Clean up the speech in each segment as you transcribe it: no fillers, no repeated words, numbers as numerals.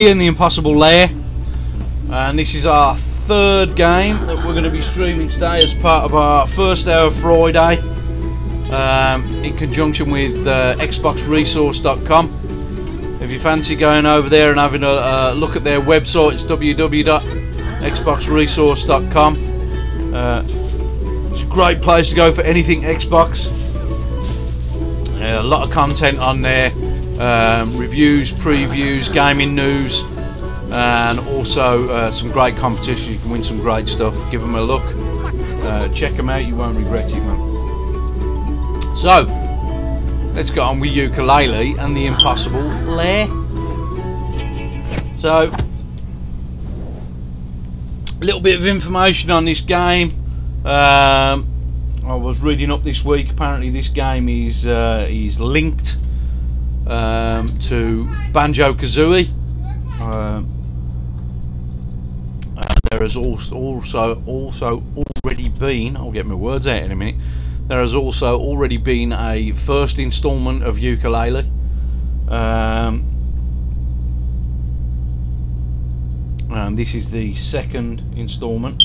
In the Impossible Lair, and this is our third game that we're going to be streaming today as part of our first hour Friday in conjunction with XboxResource.com. If you fancy going over there and having a look at their website, it's www.xboxresource.com. It's a great place to go for anything Xbox. A lot of content on there. Reviews, previews, gaming news, and also some great competition. You can win some great stuff. Give them a look, check them out, you won't regret it, man. So let's get on with Yooka-Laylee and the Impossible Lair. So a little bit of information on this game. I was reading up this week, apparently this game is linked to Banjo-Kazooie. There has also already been, I'll get my words out in a minute, there has also already been a first installment of Yooka-Laylee. And this is the second installment.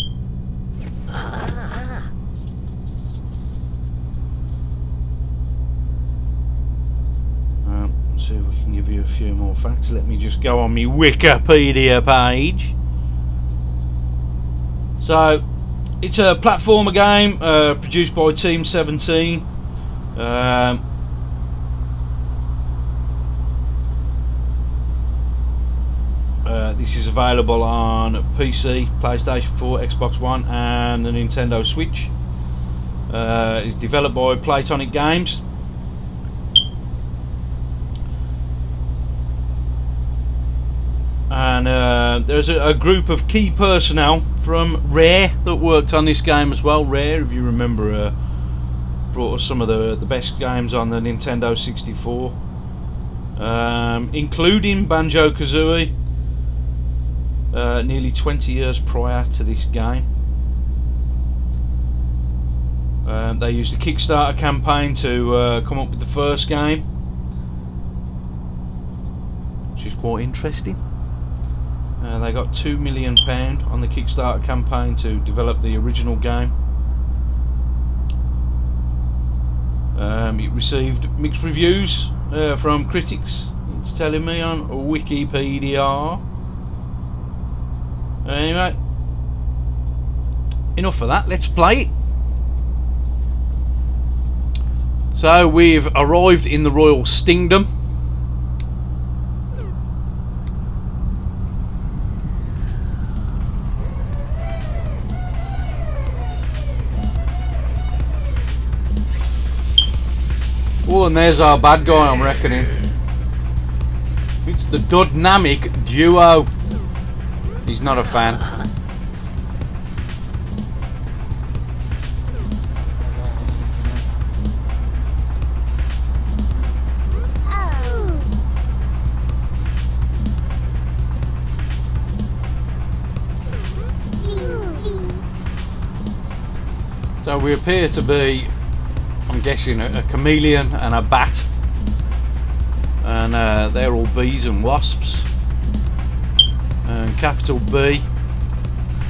See if we can give you a few more facts. Let me just go on my Wikipedia page. So it's a platformer game produced by Team17. This is available on PC, PlayStation 4, Xbox One and the Nintendo Switch. It's developed by Playtonic Games. And there's a group of key personnel from Rare that worked on this game as well. Rare, if you remember, brought us some of the best games on the Nintendo 64, including Banjo-Kazooie, nearly 20 years prior to this game. They used a Kickstarter campaign to come up with the first game, which is quite interesting. They got £2 million on the Kickstarter campaign to develop the original game. It received mixed reviews from critics, it's telling me on Wikipedia. Anyway, enough of that, let's play it. So we've arrived in the Royal Stingdom. Oh, and there's our bad guy, I'm reckoning. It's the Dudnamic Duo. He's not a fan. So we appear to be, I'm guessing, a chameleon and a bat, and they're all bees and wasps. And capital B,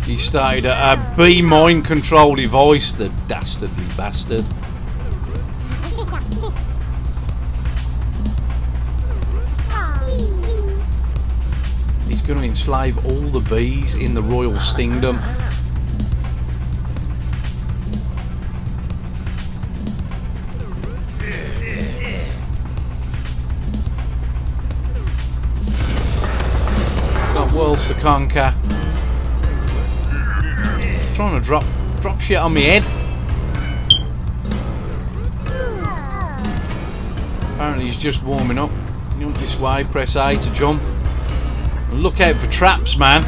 he started a bee mind control device, the dastardly bastard. He's going to enslave all the bees in the Royal Stingdom. To conquer. I'm trying to drop shit on me head. Apparently he's just warming up. Jump this way, press A to jump. And look out for traps, man.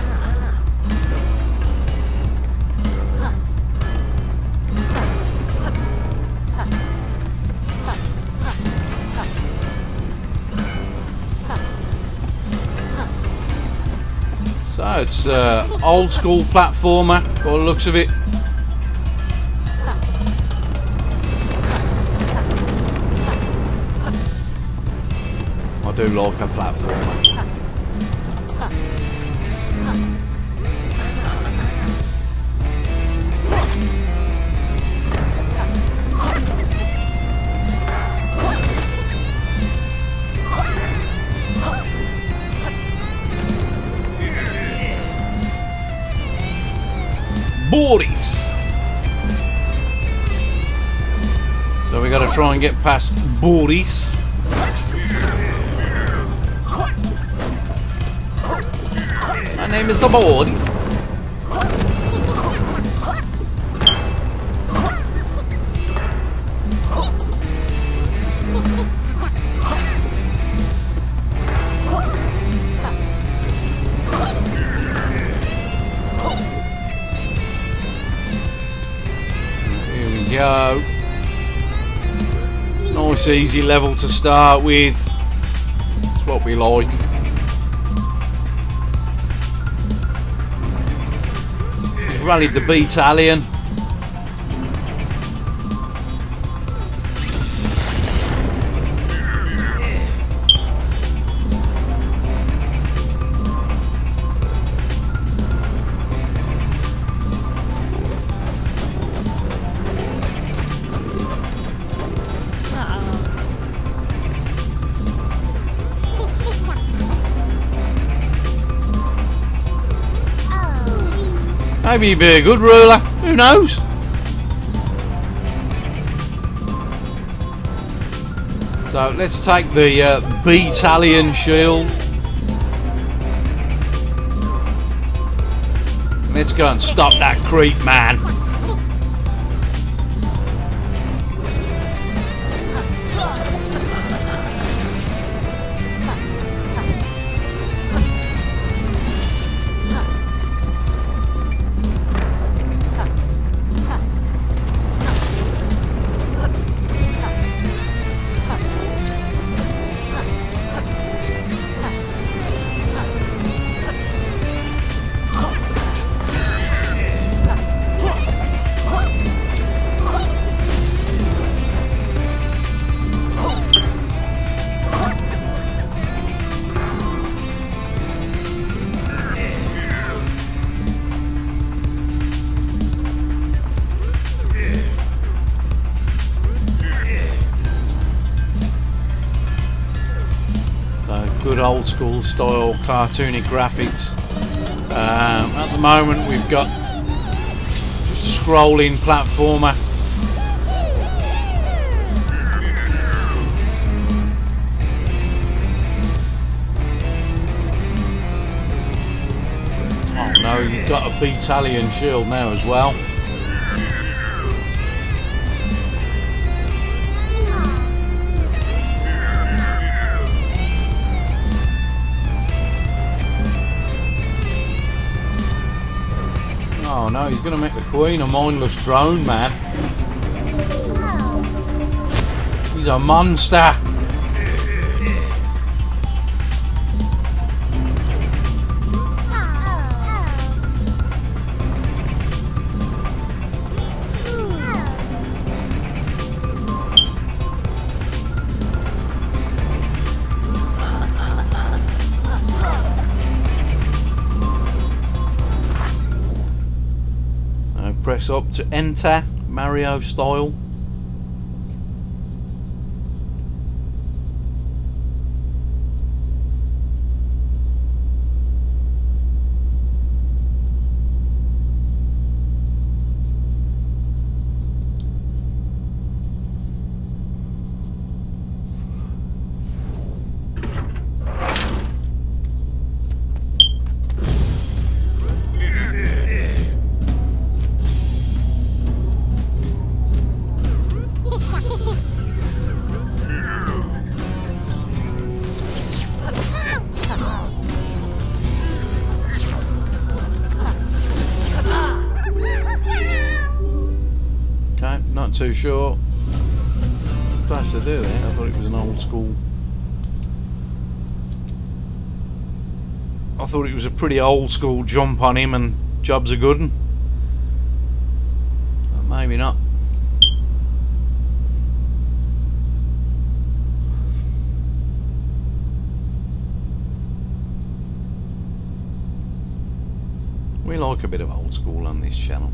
So it's old school platformer by the looks of it. I do like a platformer. Boris. So we got to try and get past Boris. My name is Boris. Go. Nice easy level to start with. That's what we like. We've rallied the Bee-talion. Maybe you'd be a good ruler, who knows? So let's take the Bee-talion shield. Let's go and stop that creep, man. Old school style cartoony graphics. At the moment we've got just a scrolling platformer. Oh no, you've got a Bee-talion shield now as well. Oh no, he's going to make the Queen a mindless drone, man. He's a monster. Press up to enter, Mario style. Too short. What did I do there? I thought it was an old school. I thought it was a pretty old school jump on him and job's a good one. But maybe not. We like a bit of old school on this channel.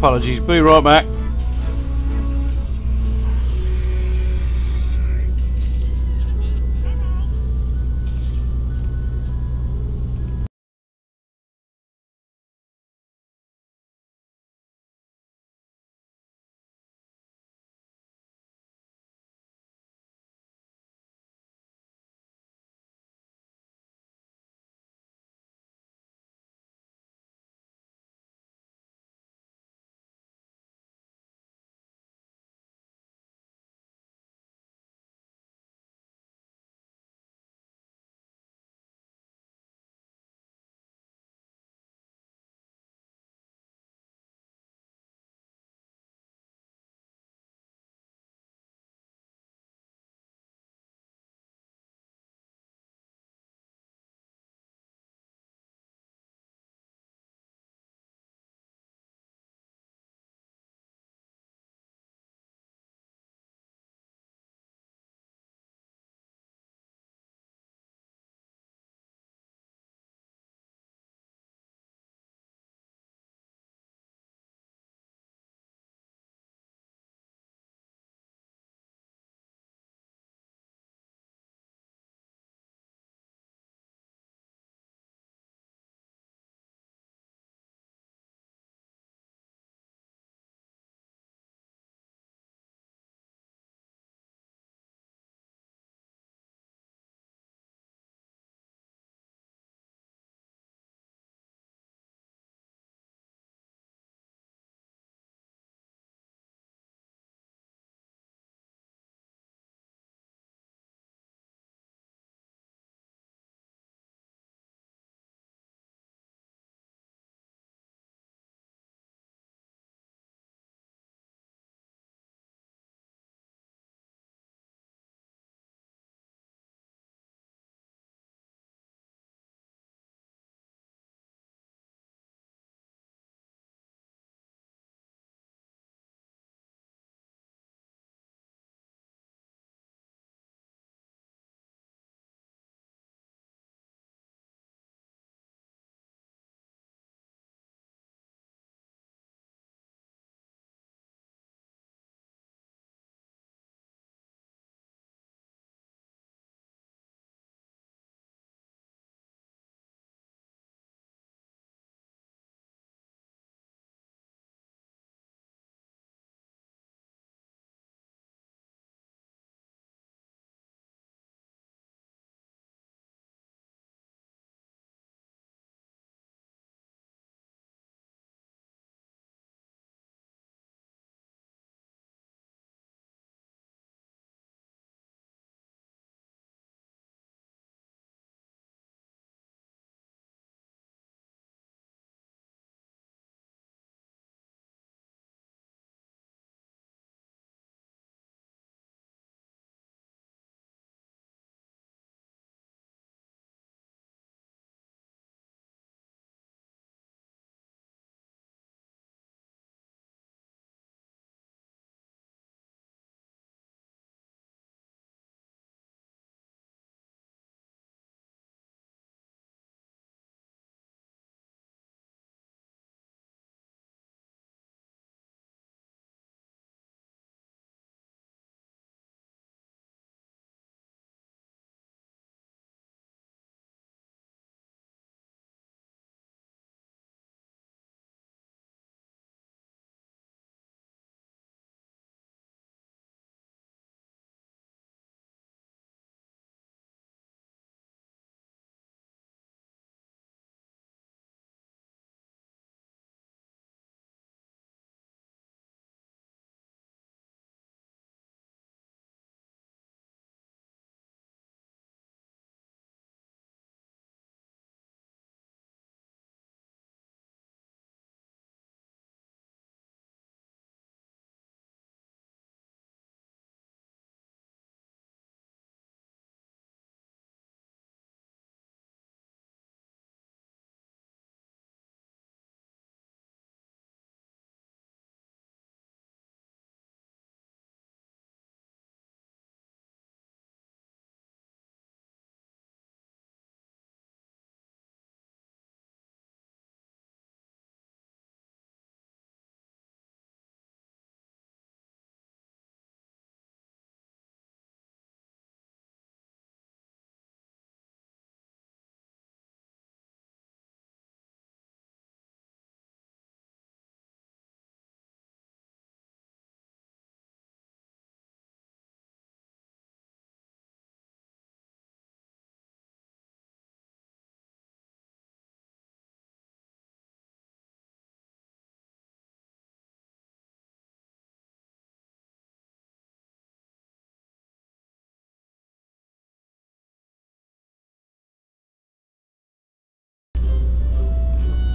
apologies, be right back.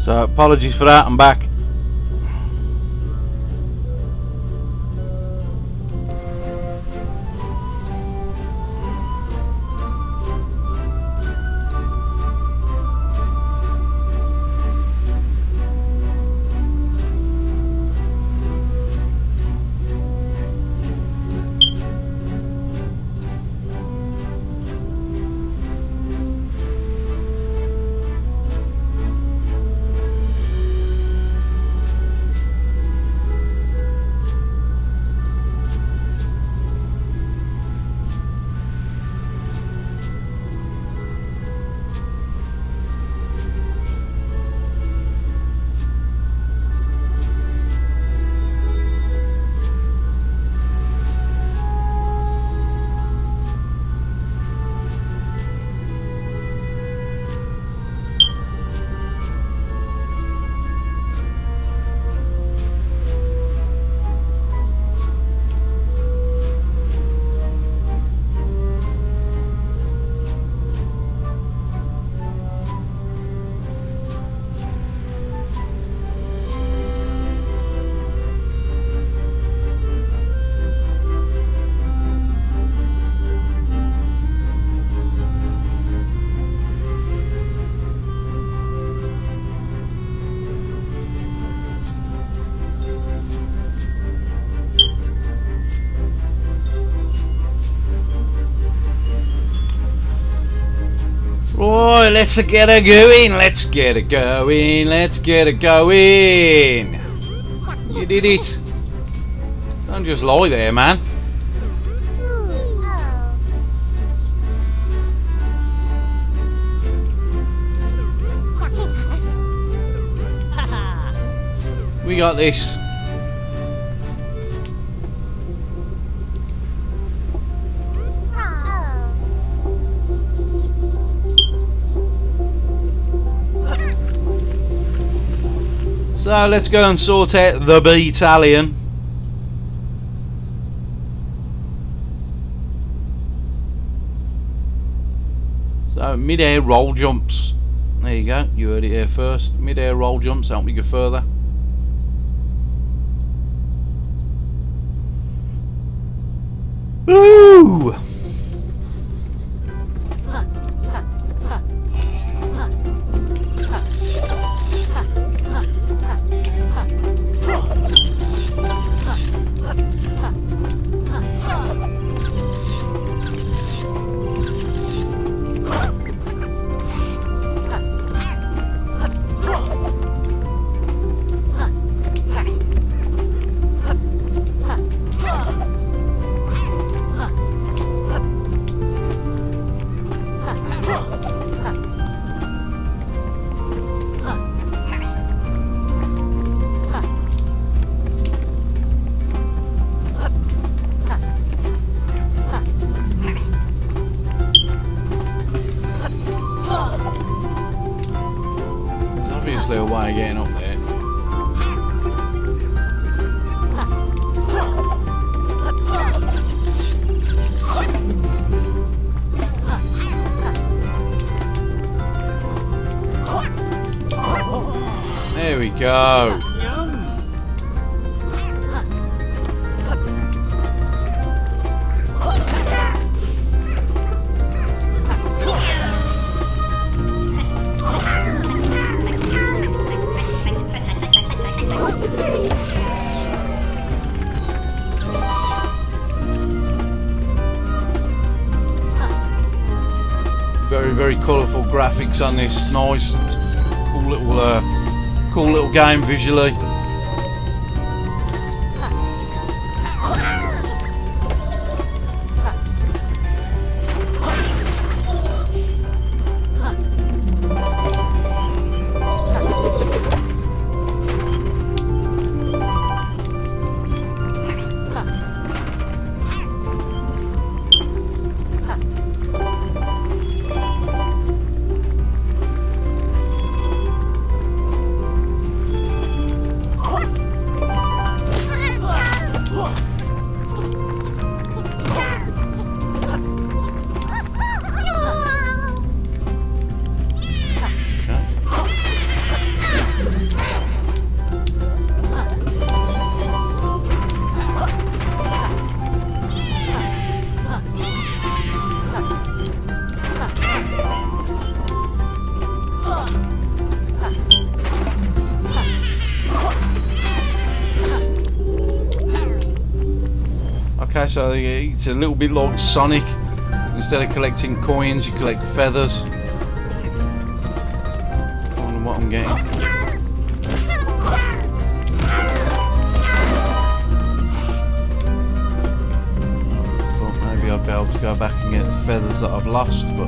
So apologies for that, I'm back. Oh, let's get it going, let's get it going, let's get it going. You did it. Don't just lie there, man. We got this. So let's go and sort out the Bee-talion. So mid-air roll jumps. There you go, you heard it here first. Mid-air roll jumps help me go further. Woo! Very colourful graphics on this, nice, cool little game visually. Okay, so it's a little bit like Sonic. Instead of collecting coins, you collect feathers. I don't know what I'm getting. Be able to go back and get the feathers that I've lost, but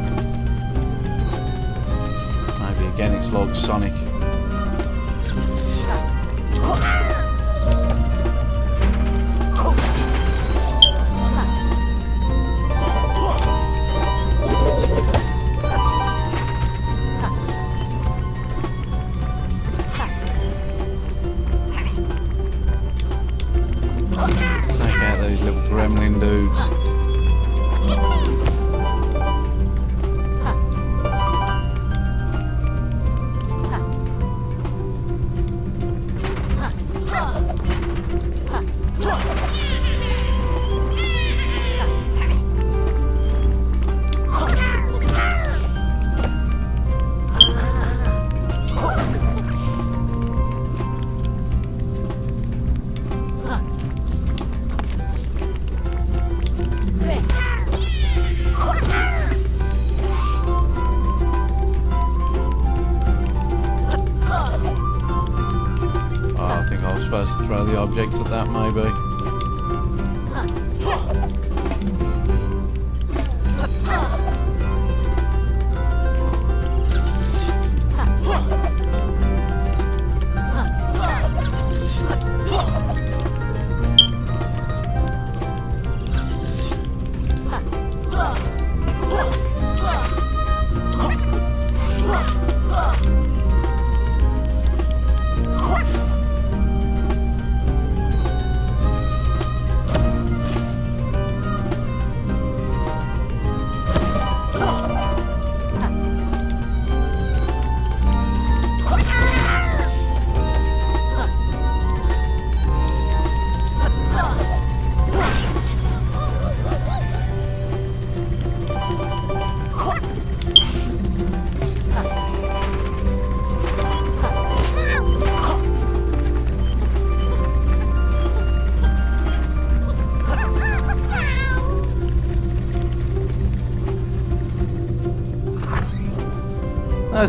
maybe again it's like Sonic. Let's take out those little gremlin dudes.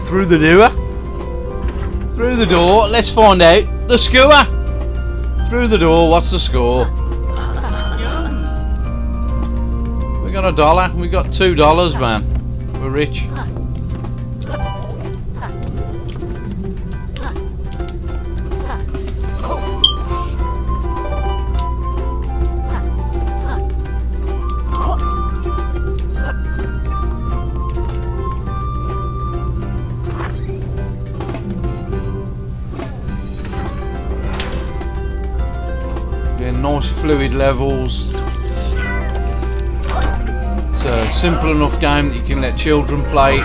Through the door. Through the door. Let's find out the score. Through the door. What's the score? We got $1. We got $2, man. We're rich. Fluid levels. It's a simple enough game that you can let children play.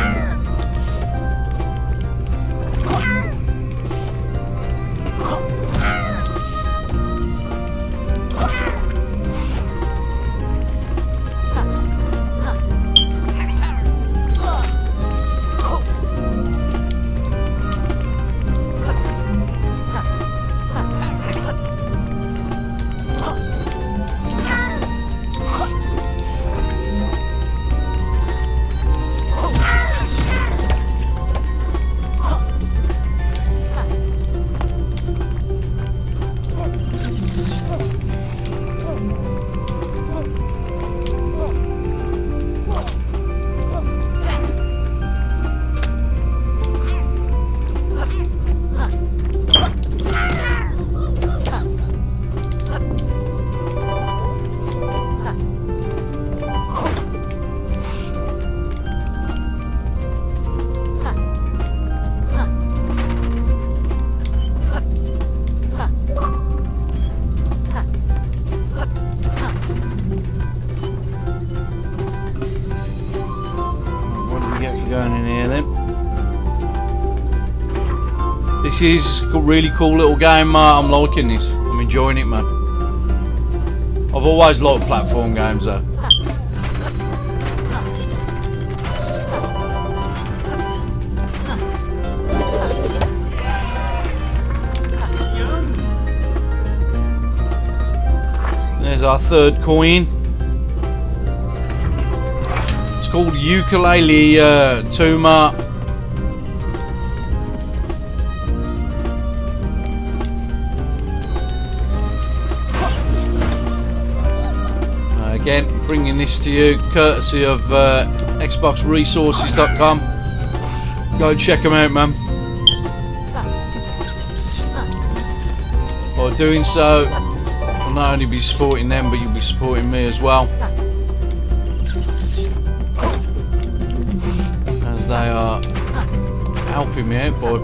This is a really cool little game. I'm liking this. I'm enjoying it, man. I've always liked platform games, though. There's our third coin. It's called Yooka-Laylee Tuma. Again, bringing this to you courtesy of XboxResources.com. Go check them out, man. By doing so, you'll not only be supporting them, but you'll be supporting me as well, as they are helping me out by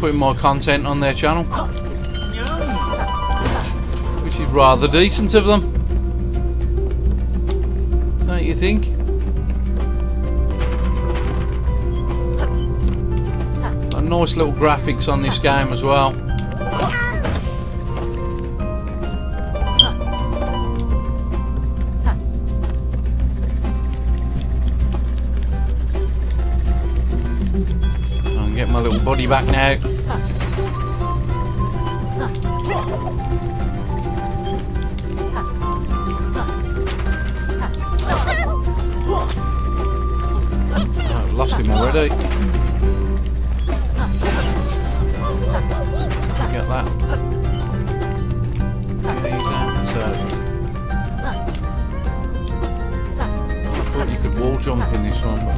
putting my content on their channel, which is rather decent of them. Don't you think? Got nice little graphics on this game as well. I'm getting my little body back now. Him already. Get that. Get these out. I thought you could wall jump in this one, but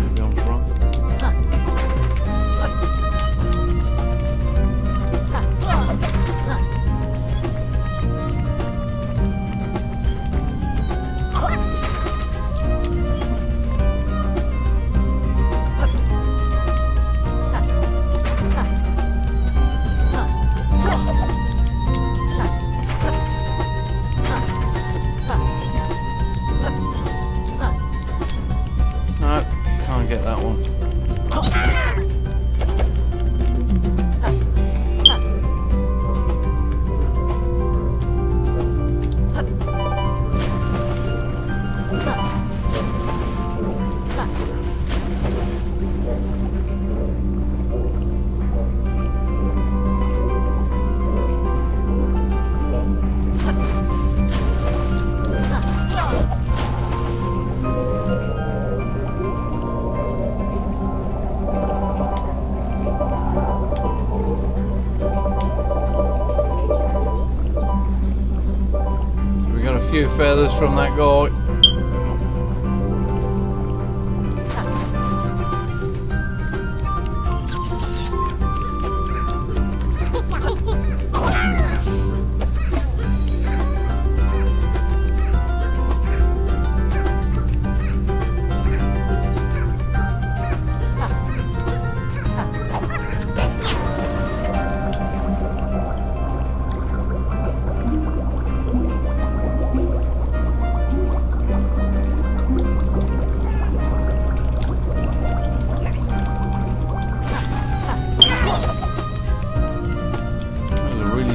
maybe I was wrong. Get that one. Few feathers from that guy.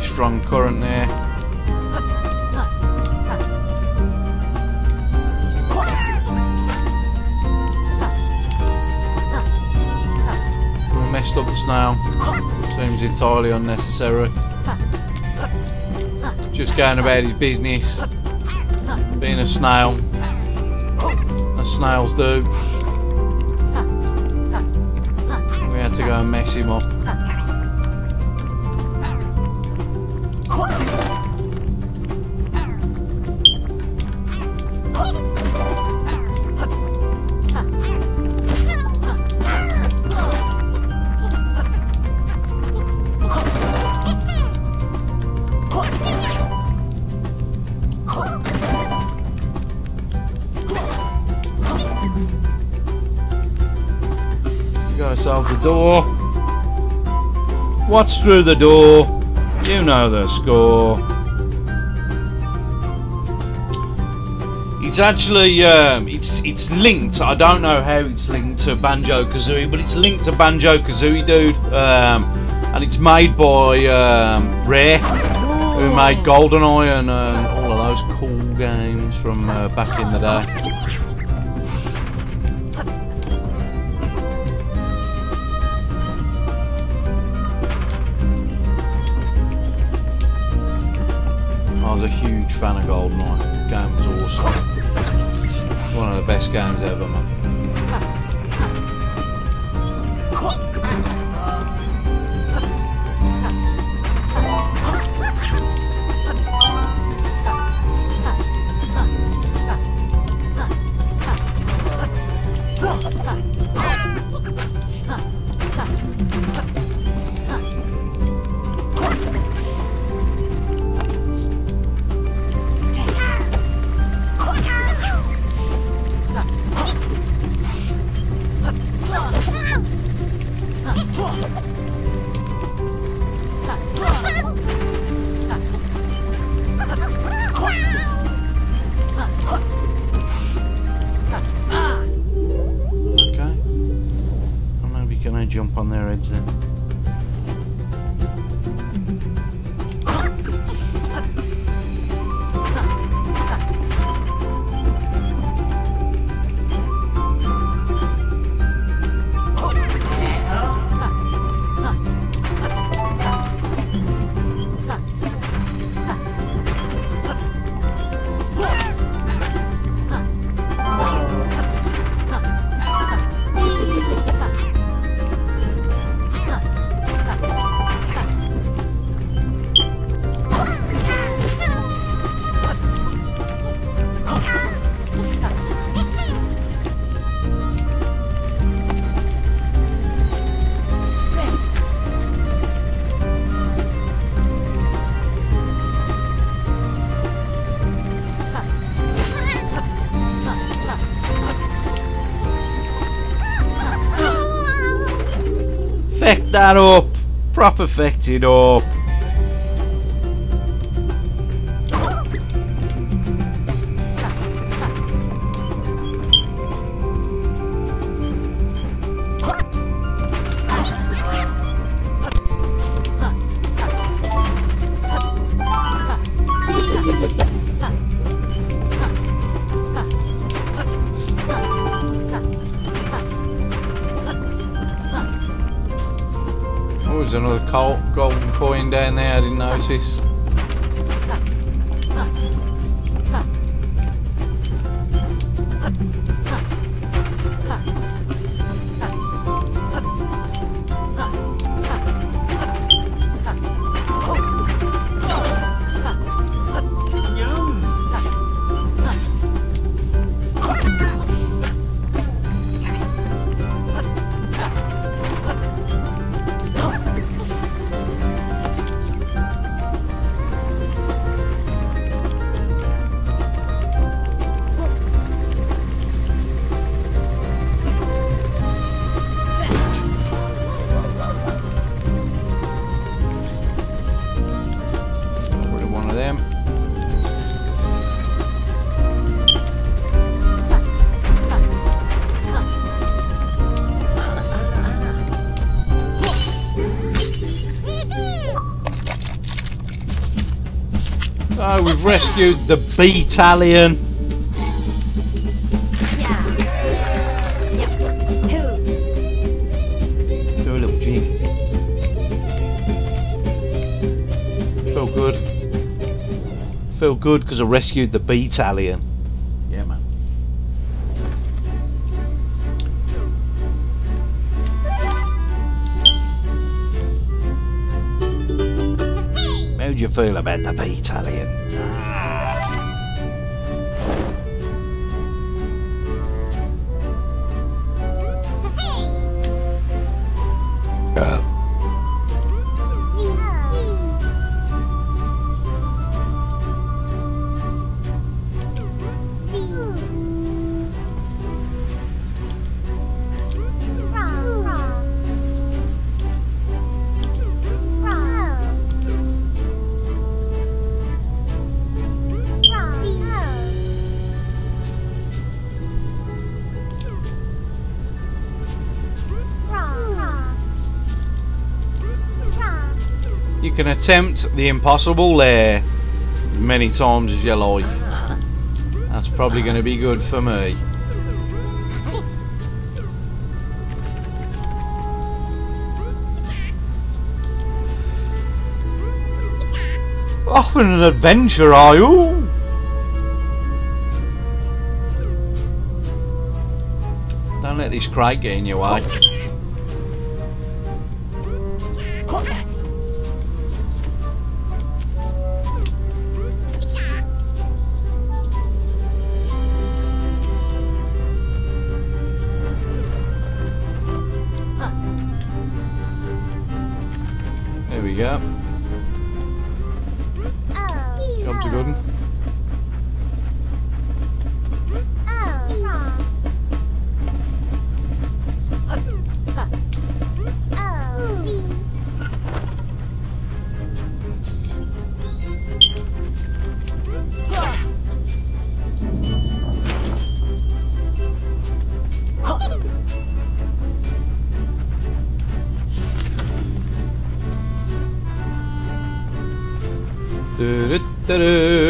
Strong current there. We messed up the snail. Seems entirely unnecessary. Just going about his business, being a snail, as snails do. We had to go and mess him up. The door. What's through the door? You know the score. It's actually it's linked. I don't know how it's linked to Banjo-Kazooie, but it's linked to Banjo-Kazooie, dude. And it's made by Rare, who made GoldenEye and all of those cool games from back in the day. huge fan of GoldenEye. The game was awesome. One of the best games ever, man. Effect that up! Prop effect it up! Golden coin down there, I didn't notice. Oh, we've rescued the Bee-talion. Do a little jig. Feel good. Feel good because I rescued the Bee-talion. Yeah, man. How do you feel about the Bee-talion? You can attempt the impossible there as many times as you like. That's probably going to be good for me. Off on an adventure, are you? Don't let this cry get in your way. There we go. Come to Gooden. Ta-da.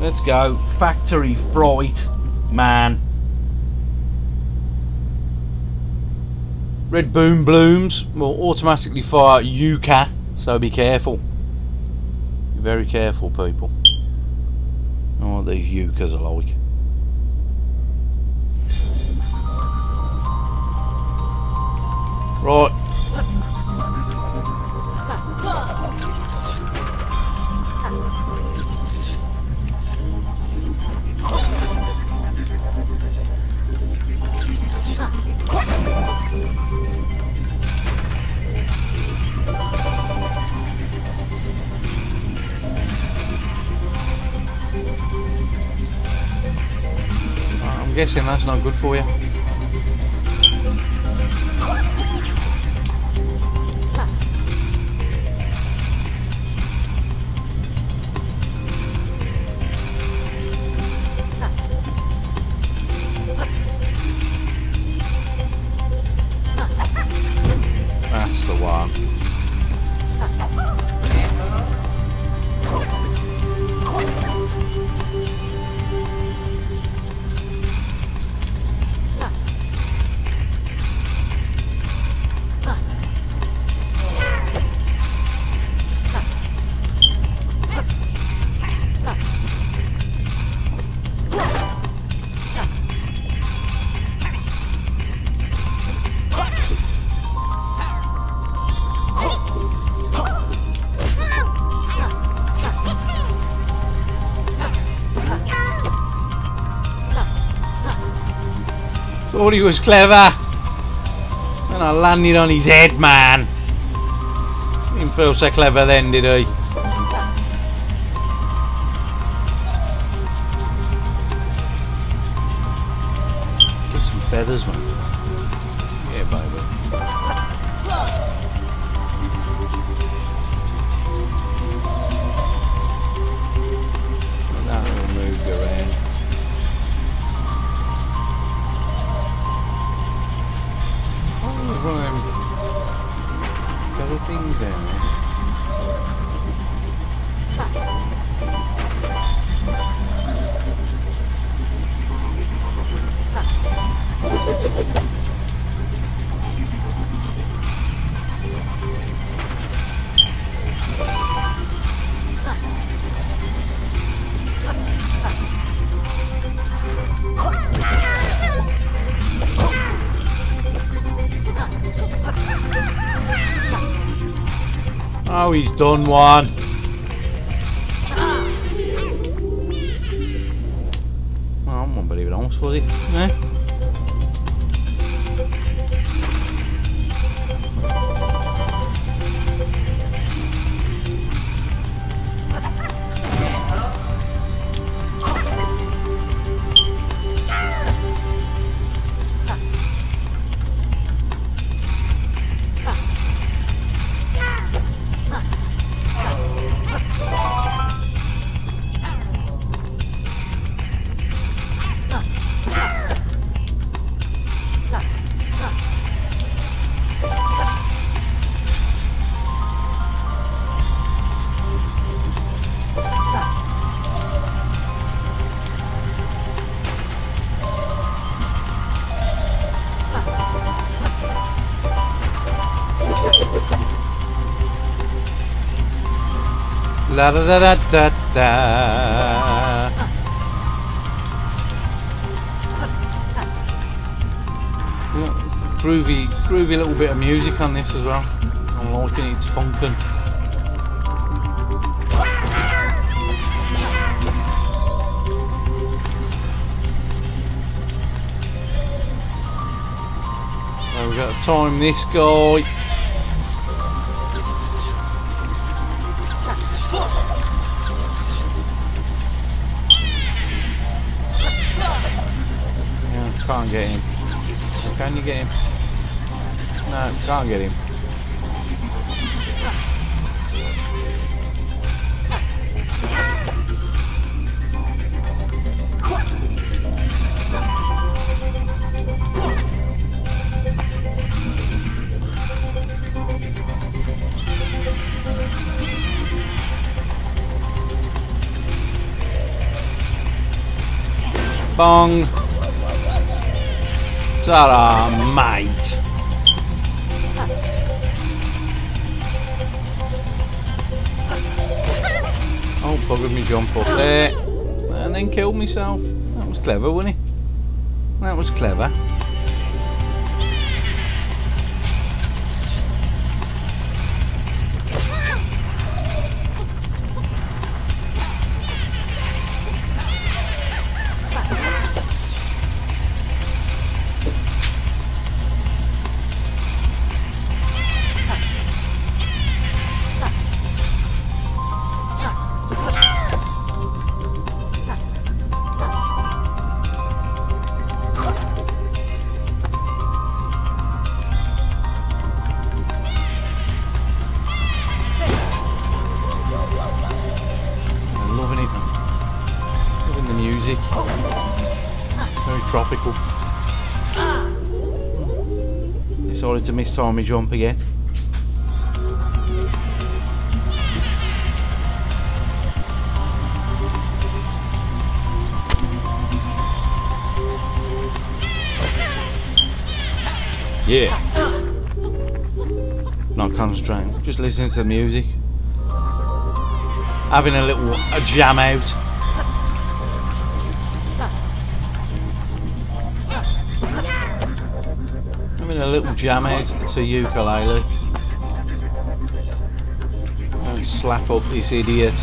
Let's go, factory fright, man. Red boom blooms will automatically fire Yooka, so be careful. Be very careful, people. I know what these Yookas are like. Right. I'm guessing that's not good for you. Thought he was clever, and I landed on his head, man. Didn't feel so clever then, did he? Get some feathers, man. Yeah, baby. That will move around. Other things there. Oh, he's done one. Well, I won't believe it almost was it. Eh? La da da da da da. Groovy, groovy little bit of music on this as well. I'm liking it, it's funkin'. So we've got to time this guy. Yeah, I can't get him. Can you get him? No, can't get him. Bong! Ta-da, mate! Oh, buggered me jump up there. And then killed myself. That was clever, wasn't it? That was clever. To miss time my jump again. Yeah. Not concentrating, just listening to the music. Having a little jam out. A little jam out to Yooka-Laylee. Don't slap up this idiot.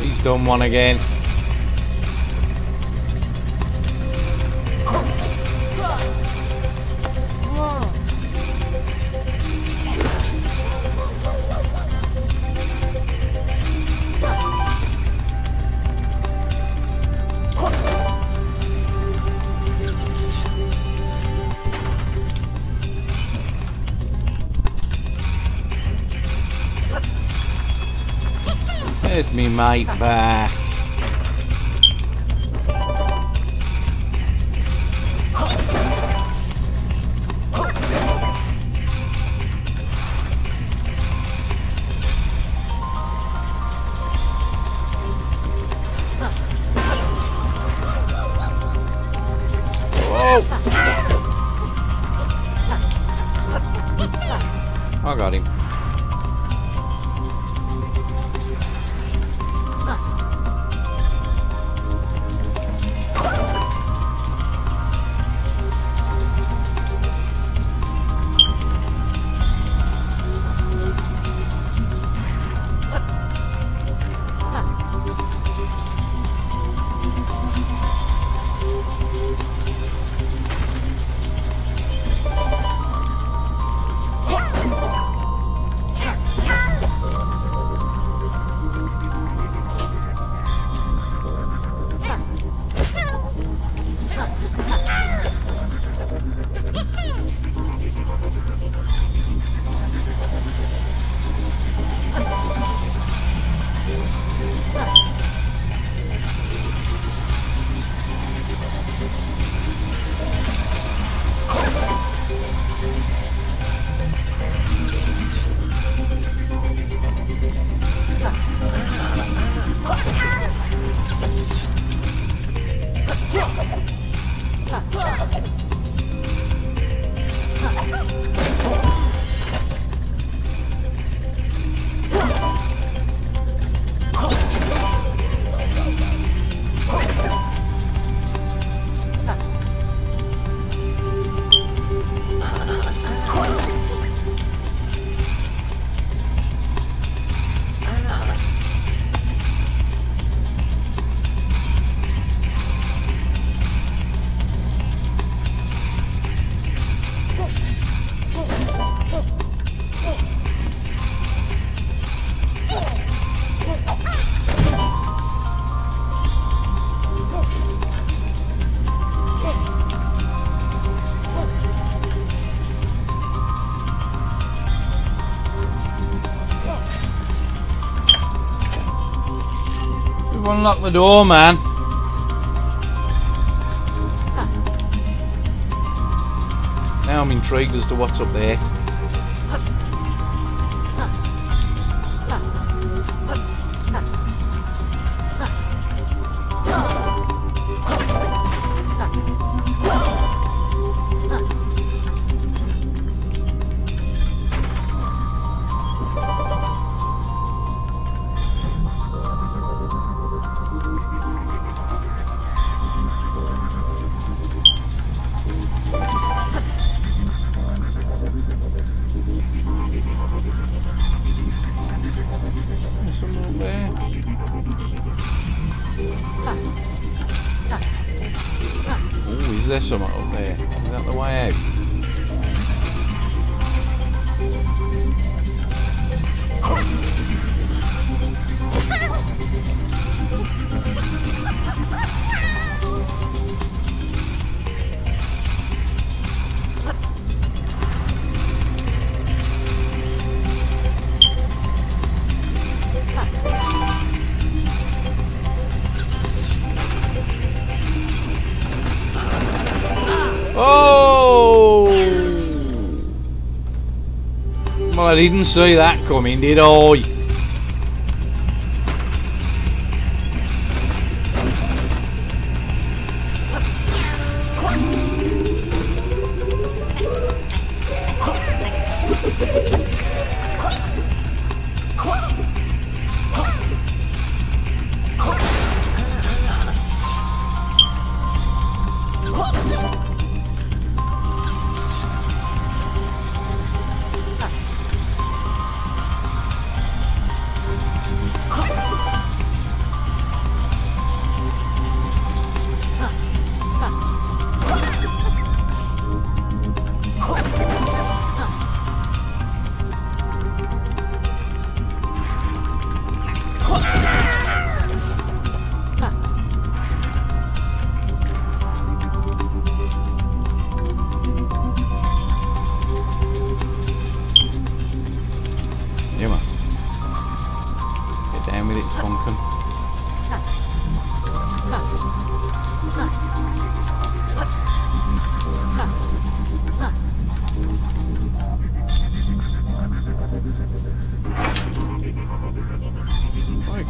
He's done one again. There's me mate back. Whoa! I got him. unlock the door, man. Now I'm intrigued as to what's up there. Something up there. Is that the way out. I didn't see that coming, did I?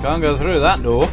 Can't go through that door.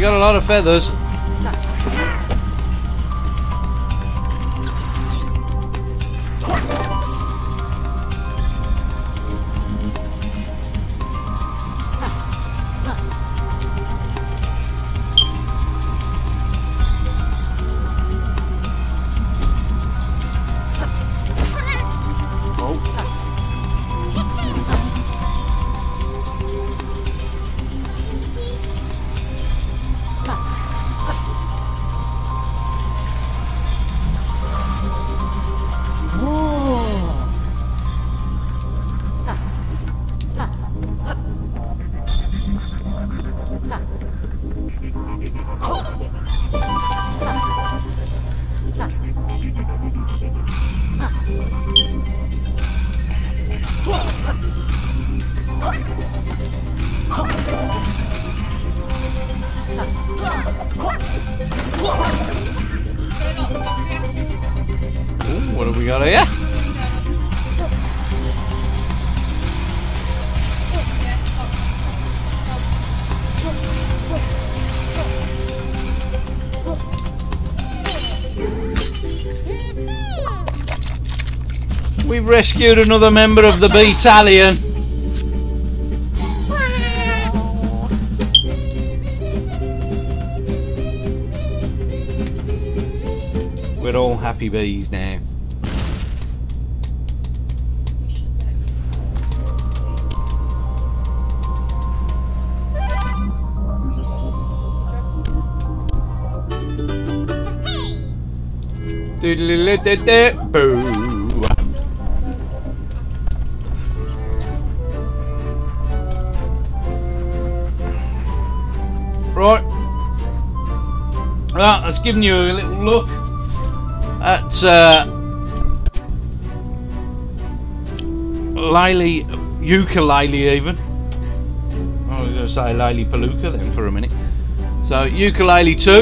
Got a lot of feathers. Ooh, what do we got here? We've rescued another member of the Bee-talion. We're all happy bees now. Doodle-doo-doo-doo-doo. Right, that's given you a little look at Yooka-Laylee even. I was going to say Laylee Palooka then for a minute. So Yooka-Laylee 2.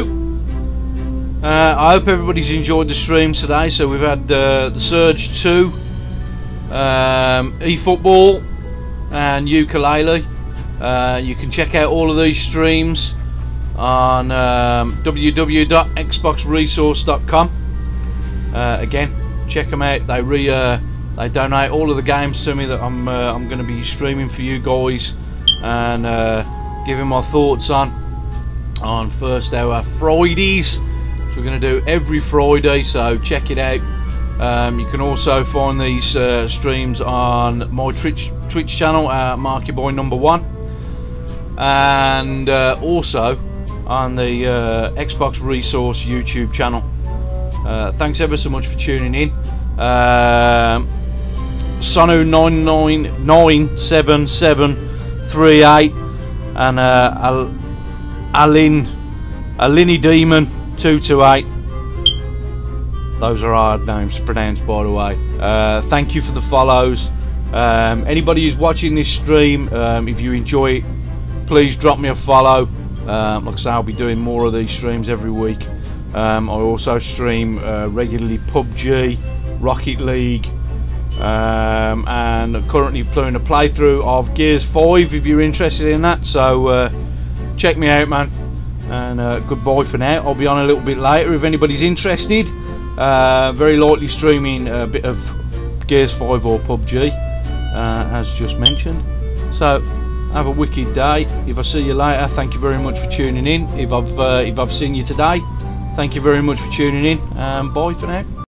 I hope everybody's enjoyed the stream today. So we've had the Surge 2, eFootball and Yooka-Laylee. You can check out all of these streams on www.XboxResource.com. Again, check them out. They donate all of the games to me that I'm going to be streaming for you guys, and giving my thoughts on first hour Fridays, which we're going to do every Friday. So check it out. You can also find these streams on my Twitch channel at Marcyboynmbr1, and also on the Xbox Resource YouTube channel. Thanks ever so much for tuning in. Sonu999773 8 and Alinidemon228. Those are hard names to pronounce, by the way. Thank you for the follows. Anybody who's watching this stream, if you enjoy it, please drop me a follow. Like I say, I'll be doing more of these streams every week. I also stream regularly PUBG, Rocket League, and I'm currently doing a playthrough of Gears 5 if you're interested in that. So check me out, man, and goodbye for now. I'll be on a little bit later if anybody's interested. Very likely streaming a bit of Gears 5 or PUBG, as just mentioned. So have a wicked day. If I see you later, thank you very much for tuning in. If I've seen you today, thank you very much for tuning in, and bye for now.